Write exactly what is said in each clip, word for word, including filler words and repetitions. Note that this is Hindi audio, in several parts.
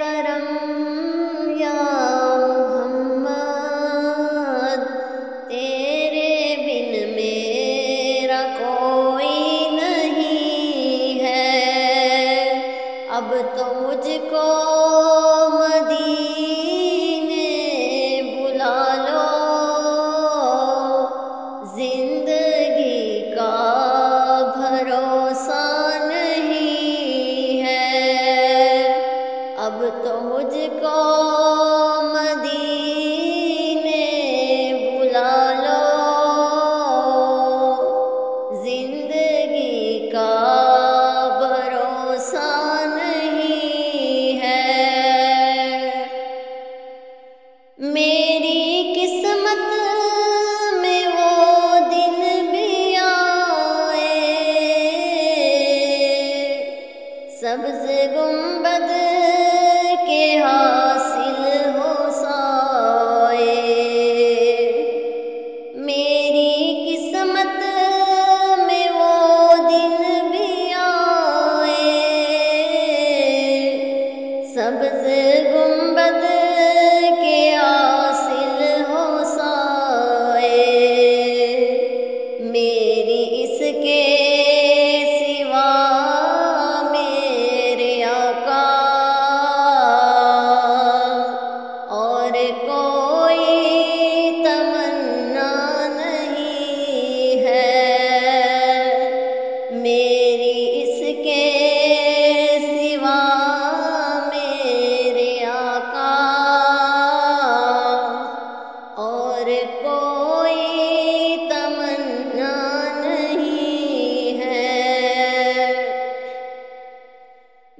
करम या मुहम्मद, तेरे बिन मेरा कोई नहीं है। अब तो मुझको सब्ज गुंबद के हासिल हो साए। मेरी किस्मत में वो दिन भी आए, सब्ज गुंबद के हासिल हो साए। मेरी इसके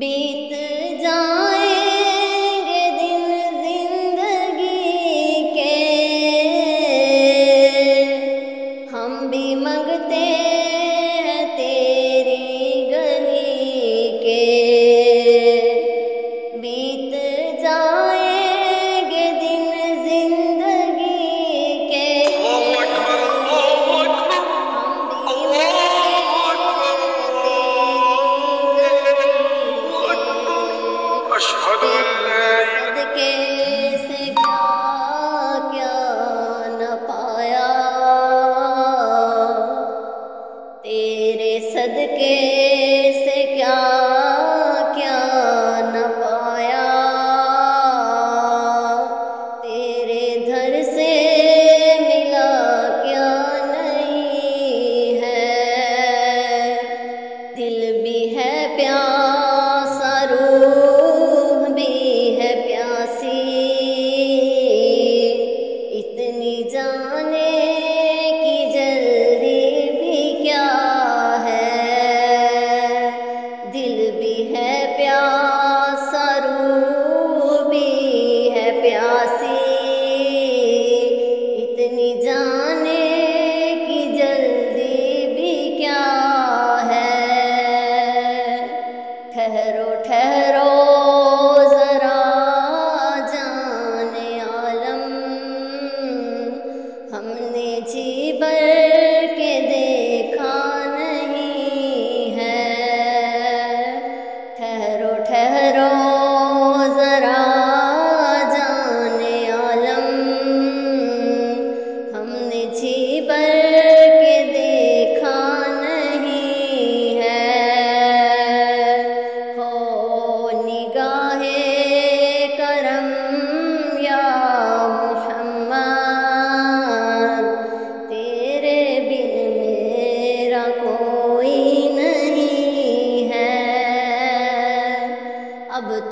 बीत जाएंगे दिन जिंदगी के, हम भी मांगते हैं तेरी गली के। बीत जाएंगे दिन जिंदगी के, सदके क्या क्या न पाया, तेरे सदके से क्या क्या न पाया। तेरे घर से मिला क्या नहीं है। दिल भी है प्यार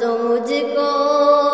तो मुझको।